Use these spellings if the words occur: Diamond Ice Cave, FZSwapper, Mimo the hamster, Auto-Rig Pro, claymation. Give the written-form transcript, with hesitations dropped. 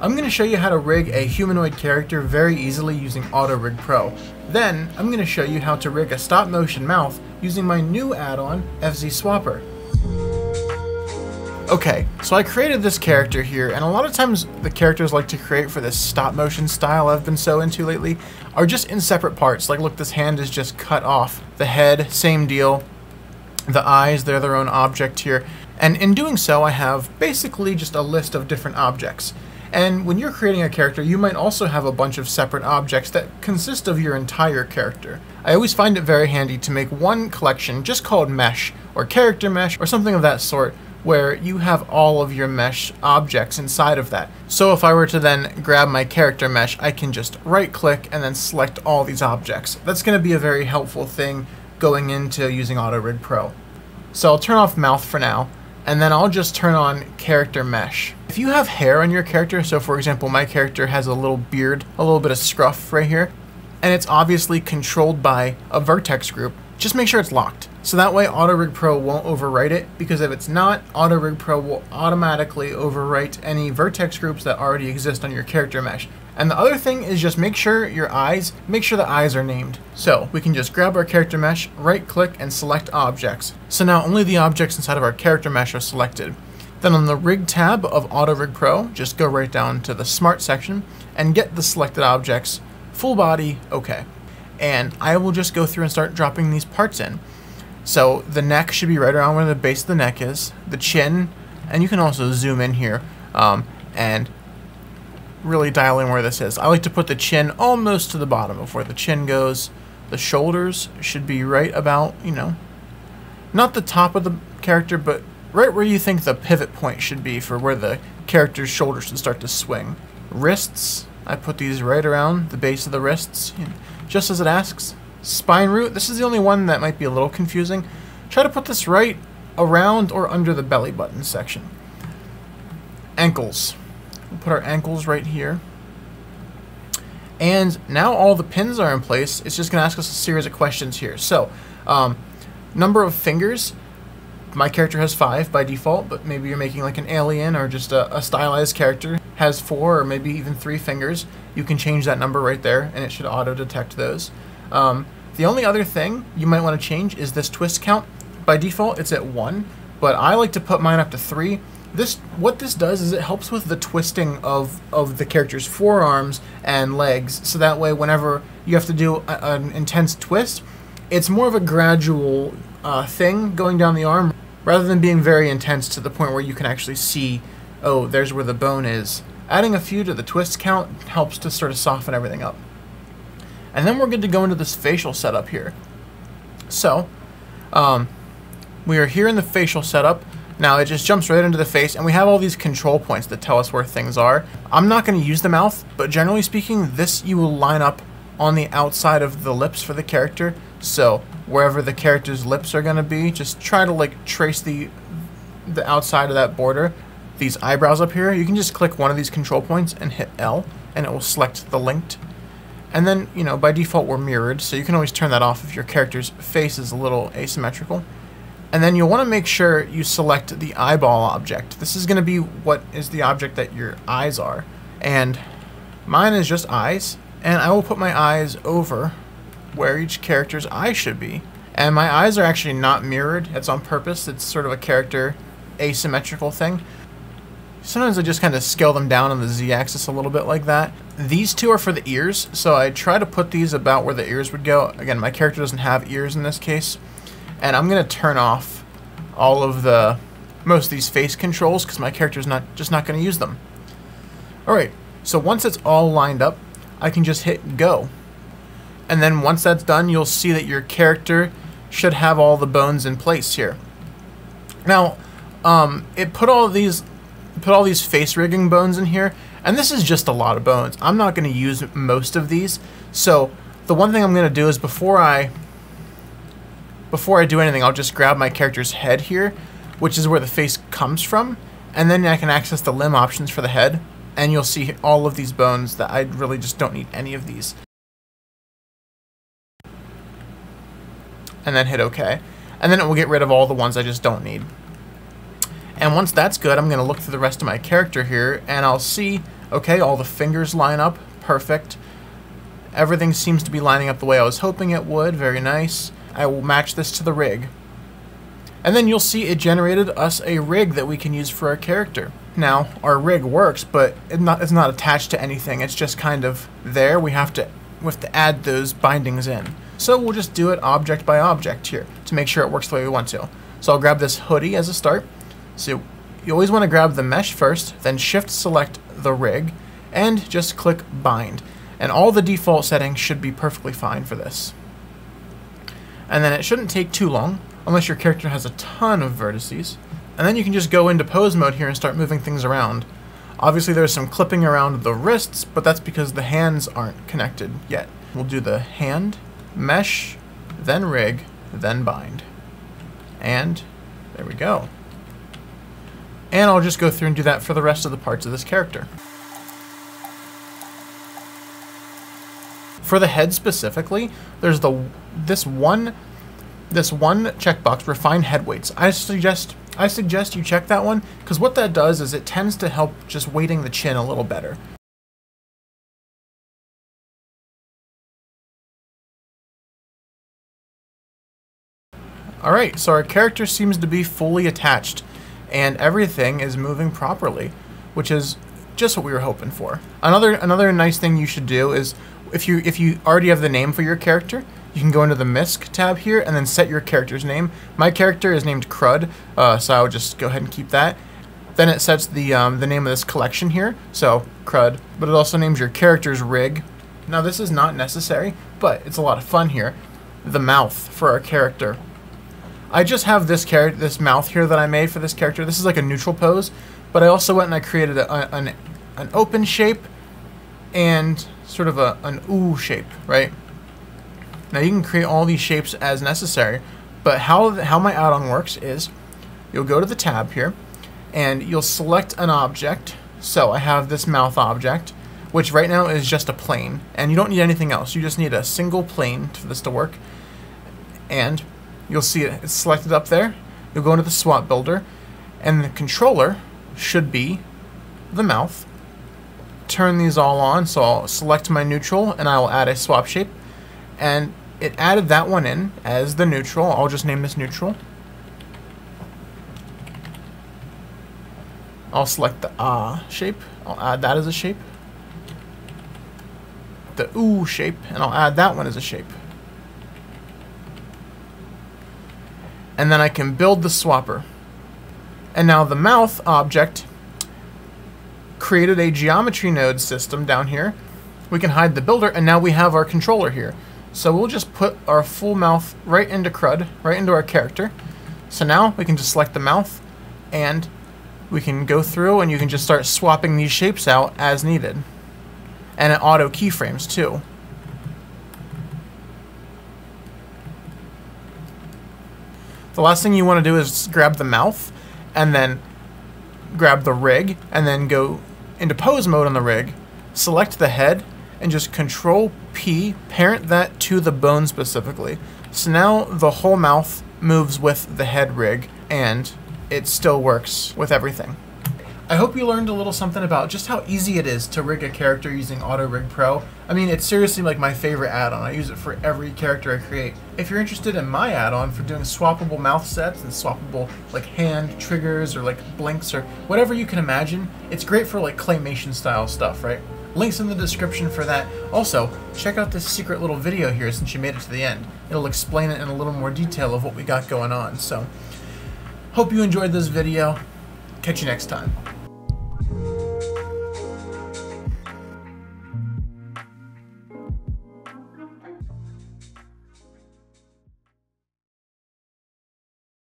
I'm going to show you how to rig a humanoid character very easily using Auto-Rig Pro. Then, I'm going to show you how to rig a stop motion mouth using my new add-on, FZSwapper. Okay, so I created this character here, and a lot of times the characters like to create for this stop motion style I've been so into lately are just in separate parts. Like, look, this hand is just cut off. The head, same deal. The eyes, they're their own object here. And in doing so, I have basically just a list of different objects. And when you're creating a character, you might also have a bunch of separate objects that consist of your entire character. I always find it very handy to make one collection just called mesh, or character mesh, or something of that sort, where you have all of your mesh objects inside of that. So if I were to then grab my character mesh, I can just right click and then select all these objects. That's going to be a very helpful thing going into using Auto-Rig Pro. So I'll turn off mouth for now, and then I'll just turn on character mesh. If you have hair on your character, so for example, my character has a little beard, a little bit of scruff right here, and it's obviously controlled by a vertex group, just make sure it's locked. So that way Auto-Rig Pro won't overwrite it, because if it's not, Auto-Rig Pro will automatically overwrite any vertex groups that already exist on your character mesh. And the other thing is just make sure the eyes are named. So we can just grab our character mesh, right click and select objects. So now only the objects inside of our character mesh are selected. Then on the rig tab of Auto-Rig Pro, just go right down to the smart section and get the selected objects, full body, okay. And I will just go through and start dropping these parts in. So the neck should be right around where the base of the neck is, the chin, and you can also zoom in here and really dial in where this is. I like to put the chin almost to the bottom of where the chin goes. The shoulders should be right about, you know, not the top of the character, but right where you think the pivot point should be for where the character's shoulders should start to swing. Wrists, I put these right around the base of the wrists, you know, just as it asks. Spine root, this is the only one that might be a little confusing. Try to put this right around or under the belly button section. Ankles. We'll put our ankles right here. And now all the pins are in place. It's just going to ask us a series of questions here. So, number of fingers. My character has 5 by default, but maybe you're making like an alien or just a stylized character has 4 or maybe even 3 fingers. You can change that number right there and it should auto detect those. The only other thing you might want to change is this twist count. By default, it's at 1, but I like to put mine up to 3. What this does is it helps with the twisting of the character's forearms and legs, so that way whenever you have to do an intense twist, it's more of a gradual thing going down the arm rather than being very intense to the point where you can actually see, oh, there's where the bone is. Adding a few to the twist count helps to sort of soften everything up. And then we're good to go into this facial setup here. So, we are here in the facial setup. Now it just jumps right into the face, and we have all these control points that tell us where things are. I'm not going to use the mouth, but generally speaking, this you will line up on the outside of the lips for the character. So wherever the character's lips are going to be, just try to like trace the outside of that border. These eyebrows up here, you can just click one of these control points and hit L, and it will select the linked. And then, you know, by default we're mirrored, so you can always turn that off if your character's face is a little asymmetrical. And then you'll want to make sure you select the eyeball object. This is going to be what is the object that your eyes are. And mine is just eyes, and I will put my eyes over where each character's eye should be. And my eyes are actually not mirrored, that's on purpose, it's sort of a character asymmetrical thing. Sometimes I just kind of scale them down on the z-axis a little bit like that. These two are for the ears, so I try to put these about where the ears would go. Again, my character doesn't have ears in this case. And I'm going to turn off all of the, most of these face controls, because my character's just not going to use them. Alright, so once it's all lined up, I can just hit go. And then once that's done, you'll see that your character should have all the bones in place here. Now, it put all these face rigging bones in here, and this is just a lot of bones. I'm not going to use most of these, so the one thing I'm going to do is before I do anything, I'll just grab my character's head here, which is where the face comes from, and then I can access the limb options for the head, and you'll see all of these bones that I really just don't need any of these. And then hit OK, and then it will get rid of all the ones I just don't need. And once that's good, I'm going to look through the rest of my character here, and I'll see Okay, all the fingers line up, perfect. Everything seems to be lining up the way I was hoping it would, very nice. I will match this to the rig. And then you'll see it generated us a rig that we can use for our character. Now, our rig works, but it's not attached to anything, it's just kind of there. We have to add those bindings in. So we'll just do it object by object here to make sure it works the way we want to. So I'll grab this hoodie as a start. So you always want to grab the mesh first, then shift select the rig, and just click bind. And all the default settings should be perfectly fine for this. And then it shouldn't take too long, unless your character has a ton of vertices. And then you can just go into pose mode here and start moving things around. Obviously there's some clipping around the wrists, but that's because the hands aren't connected yet. We'll do the hand, mesh, then rig, then bind. And there we go. And I'll just go through and do that for the rest of the parts of this character. For the head specifically, there's this one checkbox, refine head weights. I suggest you check that one, because what that does is it tends to help just weighting the chin a little better. Alright, so our character seems to be fully attached, and everything is moving properly, which is just what we were hoping for. Another nice thing you should do is, if you already have the name for your character, you can go into the misc tab here and then set your character's name. My character is named Crud, so I'll just go ahead and keep that. Then it sets the name of this collection here, so Crud, but it also names your character's rig. Now this is not necessary, but it's a lot of fun here. The mouth for our character. I just have this mouth here that I made for this character. This is like a neutral pose, but I also went and I created an open shape and sort of an ooh shape, right? Now you can create all these shapes as necessary, but how my add-on works is you'll go to the tab here and you'll select an object. So I have this mouth object, which right now is just a plane, and you don't need anything else. You just need a single plane for this to work, and you'll see it's selected up there. You'll go into the swap builder, and the controller should be the mouth. Turn these all on, so I'll select my neutral and I'll add a swap shape. And it added that one in as the neutral. I'll just name this neutral. I'll select the ah shape. I'll add that as a shape. The ooh shape, and I'll add that one as a shape. And then I can build the swapper. And now the mouth object created a geometry node system down here. We can hide the builder, and now we have our controller here. So we'll just put our full mouth right into Crud, right into our character. So now we can just select the mouth, and we can go through and you can just start swapping these shapes out as needed. And it auto keyframes too. The last thing you want to do is grab the mouth, and then grab the rig, and then go into pose mode on the rig, select the head, and just control P, parent that to the bone specifically. So now the whole mouth moves with the head rig, and it still works with everything. I hope you learned a little something about just how easy it is to rig a character using Auto-Rig Pro. I mean, it's seriously like my favorite add-on. I use it for every character I create. If you're interested in my add-on for doing swappable mouth sets and swappable like hand triggers or like blinks or whatever you can imagine, it's great for like claymation style stuff, right? Links in the description for that. Also, check out this secret little video here since you made it to the end. It'll explain it in a little more detail of what we got going on. So, hope you enjoyed this video. Catch you next time.